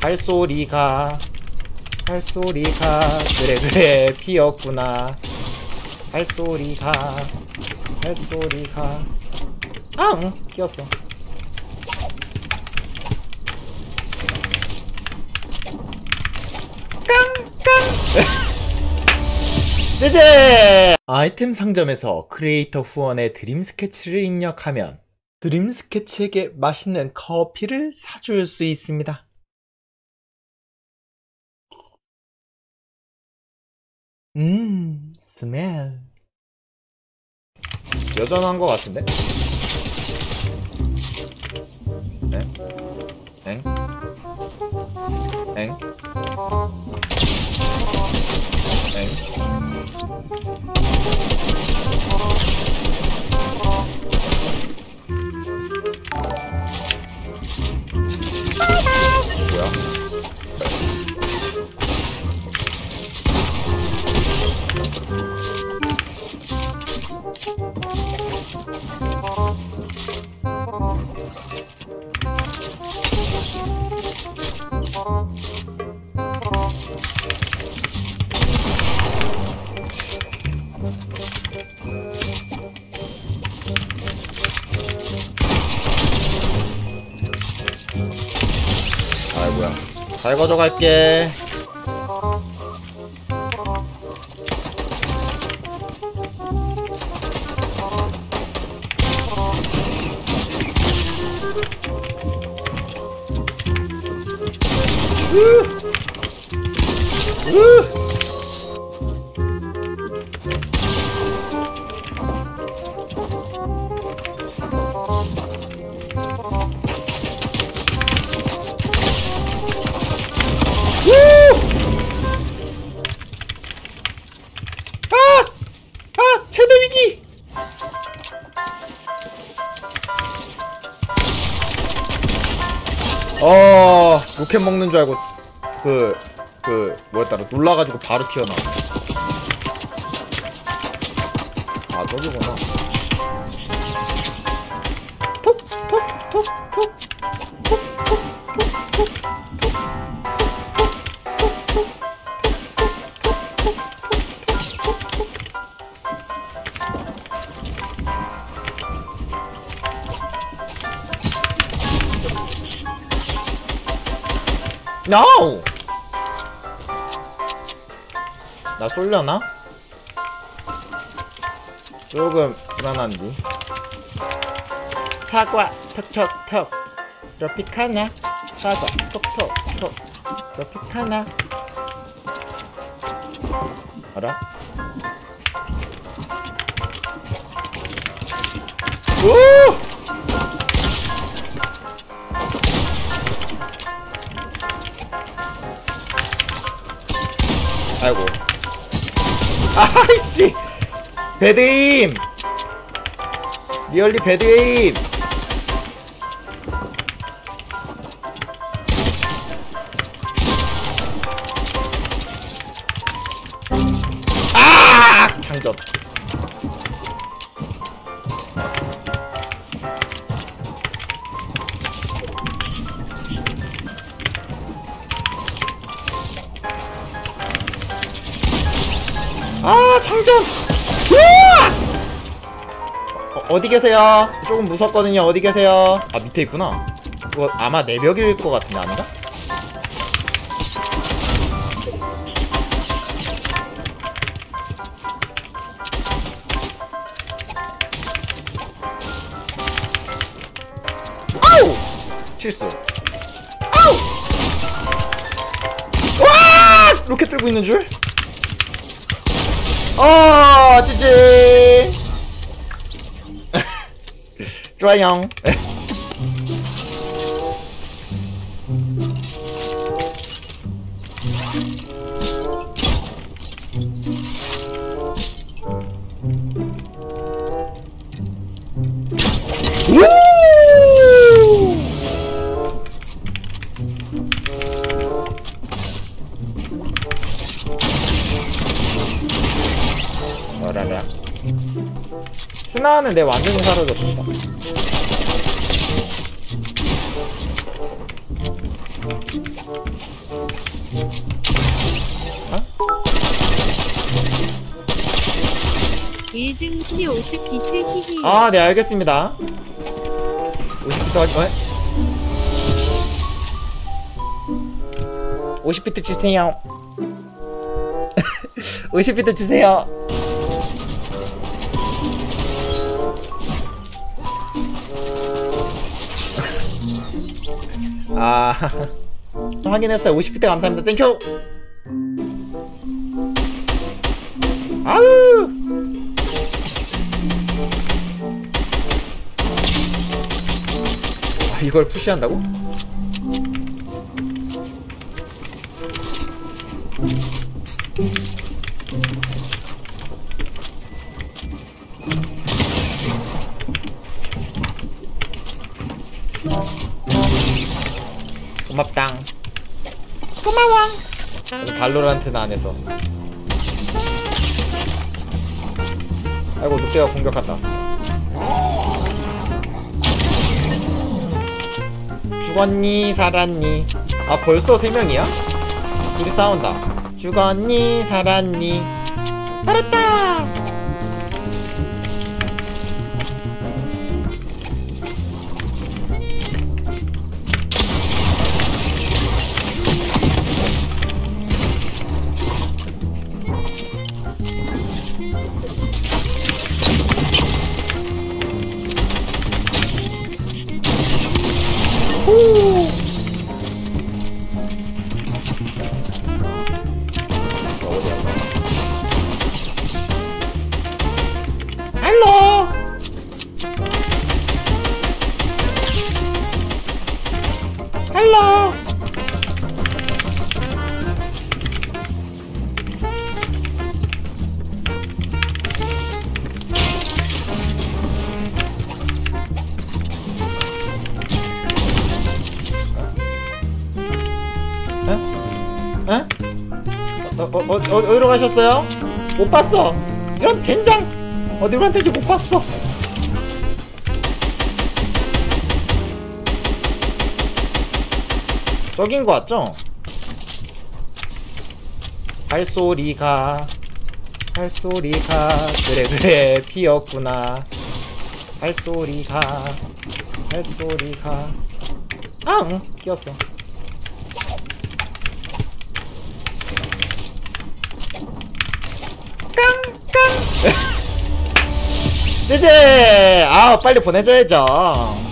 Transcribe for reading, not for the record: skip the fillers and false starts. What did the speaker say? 발소리가 그래 피었구나. 발소리가 앙! 끼었어. 이제 아이템 상점에서 크리에이터 후원의 드림 스케치를 입력하면 드림 스케치에게 맛있는 커피를 사줄 수 있습니다. 스멜 여전한 것 같은데? 아이고야, 잘 가져갈게. 로켓 먹는 줄 알고 뭐였더라 놀라가지고 바로 튀어나와. 아 저기구나. NO! 나 쏠려나? 조금 불안한디. 사과 톡톡톡 러픽하나? 사과 톡톡톡 러픽하나? 알아? 오! 아이고. 아이씨! 배드임! 리얼리 배드임! 아! 장전. 아 장전! 어디 계세요? 조금 무섭거든요. 어디 계세요? 아 밑에 있구나. 이거 아마 내벽일 것 같은데 아닌가? 아우! 실수. 아우! 와! 로켓 들고 있는 줄? 어, 찌찌. 좋아요. 스나는 내 완전히 사라졌습니다. 일등시 50비트 히히. 아, 네, 알겠습니다. 50비트, 50비트 주세요. 50비트 주세요. 아, 확인했어요. 50비트 감사합니다. 땡큐. 아우. 아, 이걸 푸시한다고? 고맙당. 고마워. 발로란트는 안 해서. 아이고, 늑대가 공격한다. 죽었니 살았니? 아, 벌써 3명이야? 둘이 싸운다. 죽었니 살았니? 살았다. 어디로 가셨어요? 못 봤어. 이런 젠장. 어디로 갔는지 못 봤어. 저긴 거 같죠? 발소리가 발소리가 그래 그래 피었구나. 발소리가 발소리가 아, 응, 끼었어. 이제 아, 빨리 보내줘야죠.